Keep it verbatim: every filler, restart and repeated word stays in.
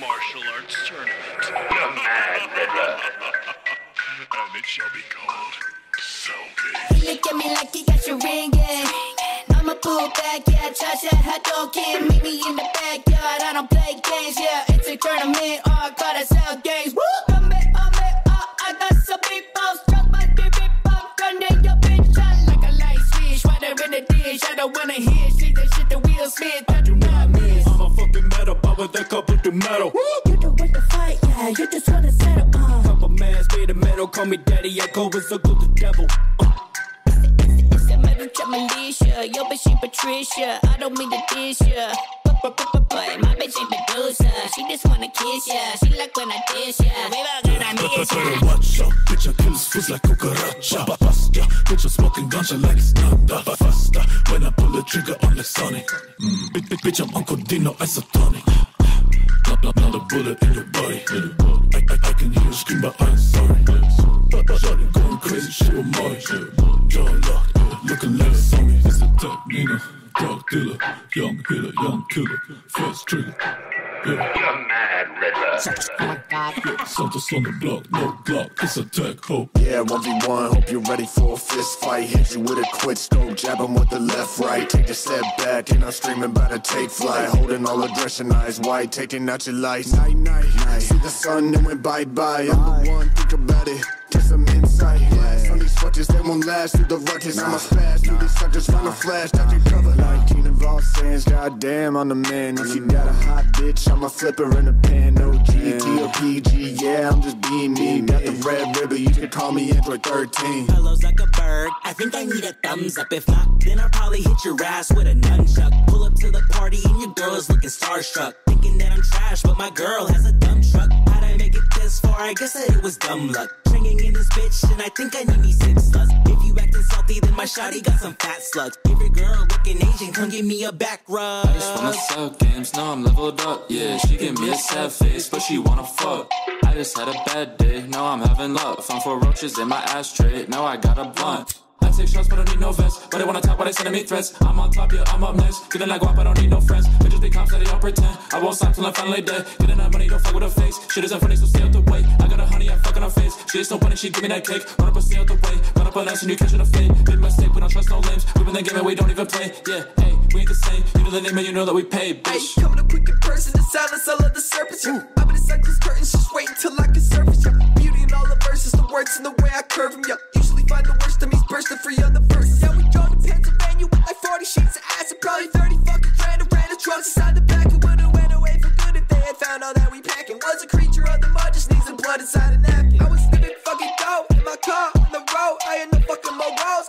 martial arts tournament. Young man, and it shall be called Cell Games. Look at me like you got your ring in. I'ma pull back, yeah, touch that hot dog kid. Meet me in the backyard, I don't play games, yeah. It's a tournament, oh, I call it Cell Games. Woo! I'm it, I'm it, oh, I got some people. I don't wanna hear shit, that shit that Will Smith, I do not miss. I'm a fucking metal power that couple to metal. Woo! You don't want to fight, yeah, you just wanna settle. Uh. Couple man's made of metal, call me daddy, I go and circle the devil. Uh. It's, a, it's, a, it's a metal trap militia, yo bitch she Patricia, I don't mean to diss ya. But, but, but, but my bitch ain't producer, she just wanna kiss ya, she like when I diss ya. Baby, I gotta miss ya. Watch out, bitch, I kill his fools like cucaracha. Bust ya, bitch, I'm smoking ganja like standard. Faster, when I pull the trigger on the Sonic. Mm. Bitch, bitch, bitch, I'm Uncle Dino isotonic. Not, not a bullet in your body. I, I, I can hear you scream, but I'm sorry. Shorty going crazy, she a mine. Jaw locked, looking like a zombie. It's a tech, Nina. Drug dealer, young healer, young killer, first trigger. Yeah. You're mad, Riddler. Oh my god. Yeah, Santos on the block, no block, it's a tech, hope. Yeah, one v one, hope you're ready for a fist fight. Hit you with a quick scope, jab him with the left, right. Take a step back, and I'm streaming by the take flight. Holding all aggression, eyes wide, taking out your lights. Night, night, night. See the sun, then went bye-bye. I'm the one, think about it. Get some insight, yeah. Some these fuckers that won't last through the ruckus. Nah, I'm a fast, nah, through these suckers, nah, run a flash, nah, that cover. nineteen of all sins, goddamn, I'm the man. If you got a hot bitch, I'm a flipper in a pan. O G T or P G, yeah, I'm just being me. Got the red ribbon, you can call me Android thirteen. Hello's like a bird, I think I need a thumbs up. If not, then I'll probably hit your ass with a nunchuck. Pull up to the party and your girl is looking starstruck. Thinking that I'm trash, but my girl has a dumb truck. How'd I make it this far? I guess that it was dumb luck. Tringing in this bitch, and I think I need me six slugs. If you acting salty, then my shawty got some fat slugs. Every girl looking Asian, come give me a back rub. I just wanna sell games, now I'm leveled up. Yeah, she give me a sad face, but she wanna fuck. I just had a bad day, now I'm having luck. Found four roaches in my ashtray, now I got a blunt. I take shots, but I don't need no vest. But they wanna talk, but they sending me threats. I'm on top, yeah, I'm up next. Feeling like guap, I don't need no friends. Bitches, they cops, that they don't pretend. I won't stop till I'm finally dead. Getting that money, don't fuck with her face. Shit isn't funny, so stay out the way. I got a honey, I fuck on her face. She is no funny, she give me that cake. Run up and stay out the way. Run up an ass and you catching a fade. Big mistake, we don't trust no limbs. We've been in the game and we don't even play. Yeah, hey, we ain't the same. You know the name and you know that we pay, bitch. Hey, coming up quick in person, the silence, I love the surface. Yeah. I've been inside these curtains, just waiting till I can surface. Yeah. Beauty in all the verses, the words and the way I curve them. Yeah. Usually find the worst of me's bursting free on the first. Yeah, we go to Pennsylvania with like forty sheets of ass and probably thirty fucking grand of random drugs inside the back. It would've went away for good if they had found all that we packing. Was a creature of the mud, just needs some blood inside a napkin. I was snipping fucking dope in my car on the road. I ain't no fucking moral.